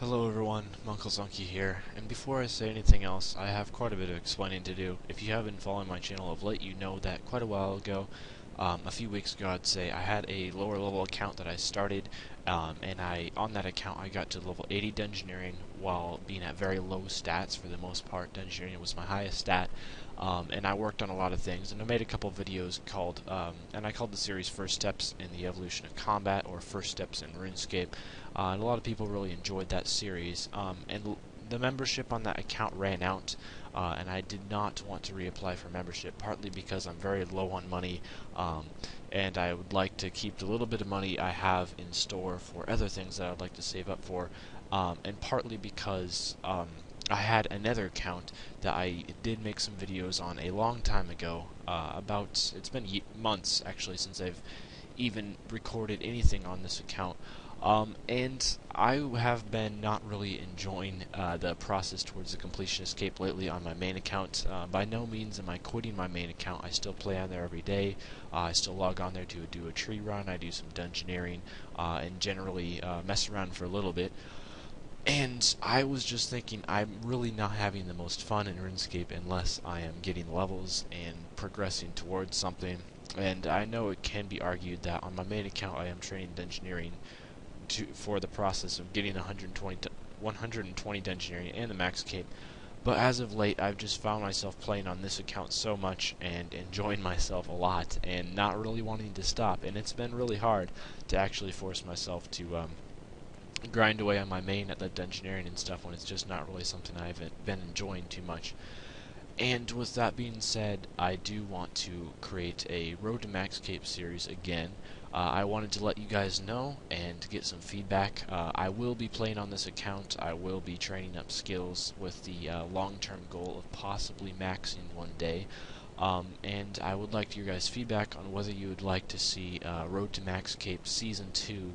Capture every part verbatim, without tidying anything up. Hello everyone, Munclesonkey here, and before I say anything else, I have quite a bit of explaining to do. If you have been following my channel of late, you know that quite a while ago, um, a few weeks ago I'd say, I had a lower level account that I started, um, and I on that account I got to level eighty Dungeoneering while being at very low stats for the most part. Dungeoneering was my highest stat, um, and I worked on a lot of things, and I made a couple videos called, um, and I called the series First Steps in the Evolution of Combat, or First Steps in RuneScape. Uh, and a lot of people really enjoyed that series, um, and l the membership on that account ran out, uh, and I did not want to reapply for membership, partly because I'm very low on money, um, and I would like to keep the little bit of money I have in store for other things that I'd like to save up for, um, and partly because um, I had another account that I did make some videos on a long time ago, uh, about, it's been ye months actually since I've even recorded anything on this account. Um, and I have been not really enjoying uh, the process towards the completionist cape lately on my main account. Uh, by no means am I quitting my main account. I still play on there every day. Uh, I still log on there to do a tree run. I do some dungeoneering uh, and generally uh, mess around for a little bit. And I was just thinking, I'm really not having the most fun in RuneScape unless I am getting levels and progressing towards something. And I know it can be argued that on my main account I am training dungeoneering To, for the process of getting one hundred twenty Dungeoneering and the Max Cape, but as of late I've just found myself playing on this account so much and enjoying myself a lot and not really wanting to stop, and it's been really hard to actually force myself to um, grind away on my main at the Dungeoneering and stuff when it's just not really something I've been enjoying too much. And with that being said, I do want to create a Road to Max Cape series again. Uh, I wanted to let you guys know and get some feedback. Uh, I will be playing on this account. I will be training up skills with the uh, long-term goal of possibly maxing one day. Um, and I would like your guys' feedback on whether you would like to see uh, Road to Max Cape Season two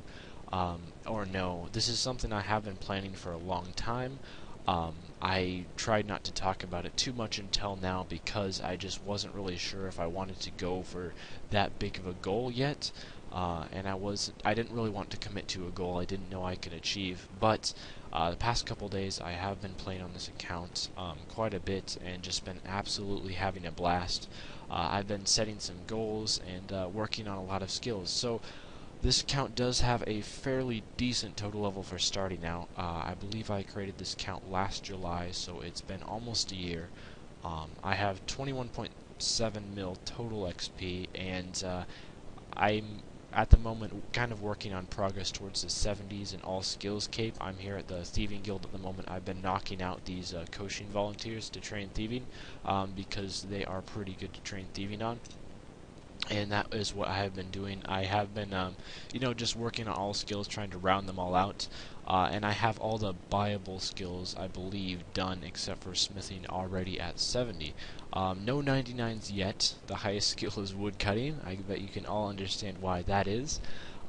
um, or no. This is something I have been planning for a long time. Um, I tried not to talk about it too much until now because I just wasn't really sure if I wanted to go for that big of a goal yet, uh, and I was I didn't really want to commit to a goal I didn't know I could achieve. But uh, the past couple days I have been playing on this account um, quite a bit and just been absolutely having a blast. Uh, I've been setting some goals and uh, working on a lot of skills. So this account does have a fairly decent total level for starting out. Uh, I believe I created this account last July, so it's been almost a year. Um, I have twenty-one point seven mil total X P, and uh, I'm at the moment kind of working on progress towards the seventies and all skills cape. I'm here at the Thieving Guild at the moment. I've been knocking out these uh, coaching volunteers to train thieving um, because they are pretty good to train thieving on. And that is what I have been doing. I have been, um, you know, just working on all skills, trying to round them all out. Uh, and I have all the buyable skills, I believe, done except for smithing already at seventy. Um, no ninety-nines yet. The highest skill is wood cutting. I bet you can all understand why that is.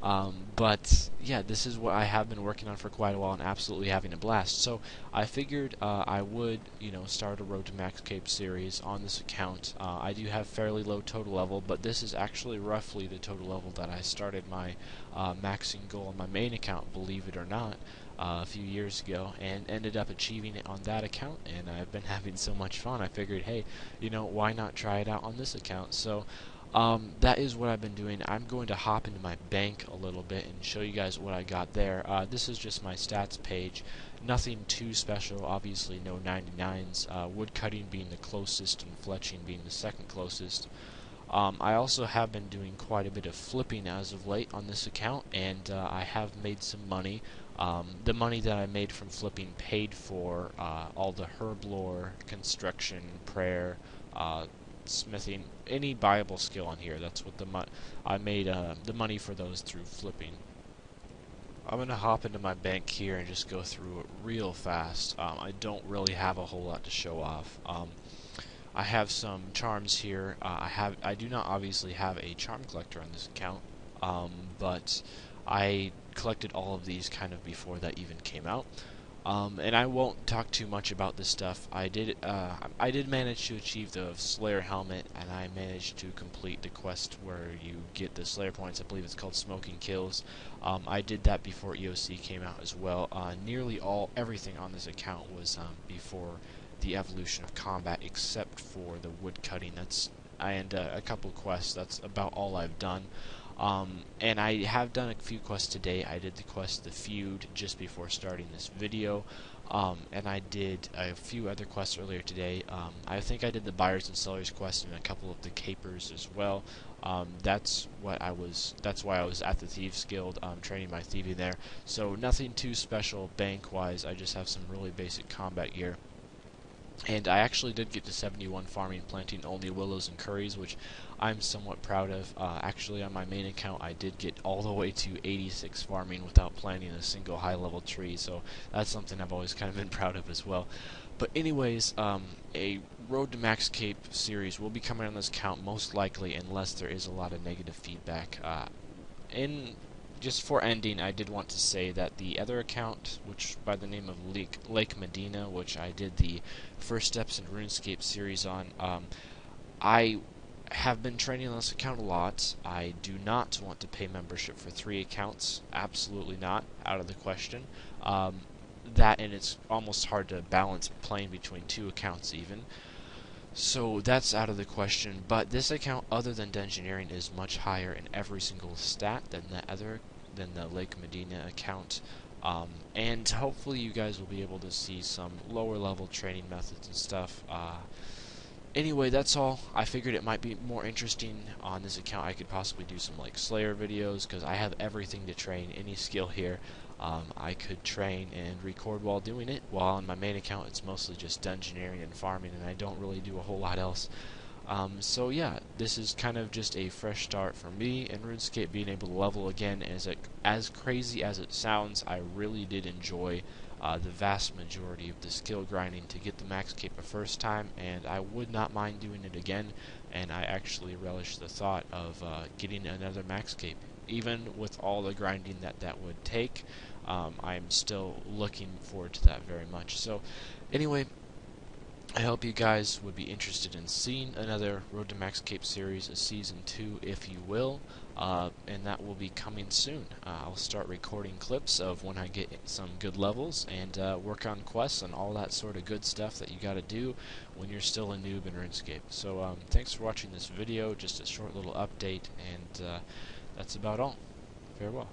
Um, but yeah, this is what I have been working on for quite a while and absolutely having a blast. So I figured uh, I would, you know, start a Road to Max Cape series on this account. Uh, I do have fairly low total level, but this is actually roughly the total level that I started my uh, maxing goal on my main account, believe it or not, uh, a few years ago, and ended up achieving it on that account, and I've been having so much fun. I figured, hey, you know, why not try it out on this account? So Um, that is what I've been doing. I'm going to hop into my bank a little bit and show you guys what I got there. Uh, this is just my stats page. Nothing too special, obviously no ninety-nines, uh, woodcutting being the closest and fletching being the second closest. Um, I also have been doing quite a bit of flipping as of late on this account, and uh, I have made some money. Um, the money that I made from flipping paid for uh, all the herb lore, construction, prayer, uh, smithing, any buyable skill on here. That's what the mo I made uh, the money for those through flipping. I'm gonna hop into my bank here and just go through it real fast. Um, I don't really have a whole lot to show off. Um, I have some charms here. Uh, I have I do not obviously have a charm collector on this account, um, but I collected all of these kind of before that even came out. Um, and I won't talk too much about this stuff. I did uh, I did manage to achieve the Slayer Helmet, and I managed to complete the quest where you get the Slayer points. I believe it's called Smoking Kills. Um, I did that before E O C came out as well. Uh, nearly all everything on this account was um, before the Evolution of Combat, except for the wood cutting. That's and uh, a couple quests. That's about all I've done. Um, and I have done a few quests today. I did the quest The Feud just before starting this video, um, and I did a few other quests earlier today. Um, I think I did the Buyers and Sellers quest and a couple of the Capers as well. Um, that's what I was. That's why I was at the Thieves Guild, um, training my thieving there. So nothing too special bank-wise. I just have some really basic combat gear. And I actually did get to seventy-one farming, planting only willows and curries, which I'm somewhat proud of. Uh, actually, on my main account, I did get all the way to eighty-six farming without planting a single high-level tree, so that's something I've always kind of been proud of as well. But anyways, um, a Road to Max Cape series will be coming on this account most likely, unless there is a lot of negative feedback. Uh, in Just for ending, I did want to say that the other account, which by the name of Lake, Lake Medina, which I did the First Steps in RuneScape series on, um, I have been training on this account a lot. I do not want to pay membership for three accounts. Absolutely not. Out of the question. Um, that, and it's almost hard to balance playing between two accounts even. So that's out of the question, but this account, other than Dungeoneering, is much higher in every single stat than the other, than the Lake Medina account, um, and hopefully you guys will be able to see some lower level training methods and stuff. Uh, anyway, that's all. I figured it might be more interesting on this account. I could possibly do some like Slayer videos, because I have everything to train any skill here. Um, I could train and record while doing it, while on my main account it's mostly just dungeoneering and farming, and I don't really do a whole lot else. Um, so yeah, this is kind of just a fresh start for me, and RuneScape being able to level again, as, it, as crazy as it sounds, I really did enjoy uh, the vast majority of the skill grinding to get the Max Cape the first time, and I would not mind doing it again, and I actually relish the thought of uh, getting another Max Cape. Even with all the grinding that that would take, um, I'm still looking forward to that very much. So, anyway, I hope you guys would be interested in seeing another Road to Max Cape series, a season two, if you will, uh, and that will be coming soon. Uh, I'll start recording clips of when I get some good levels and uh, work on quests and all that sort of good stuff that you got to do when you're still a noob in RuneScape. So, um, thanks for watching this video. Just a short little update, and. Uh, That's about all. Farewell.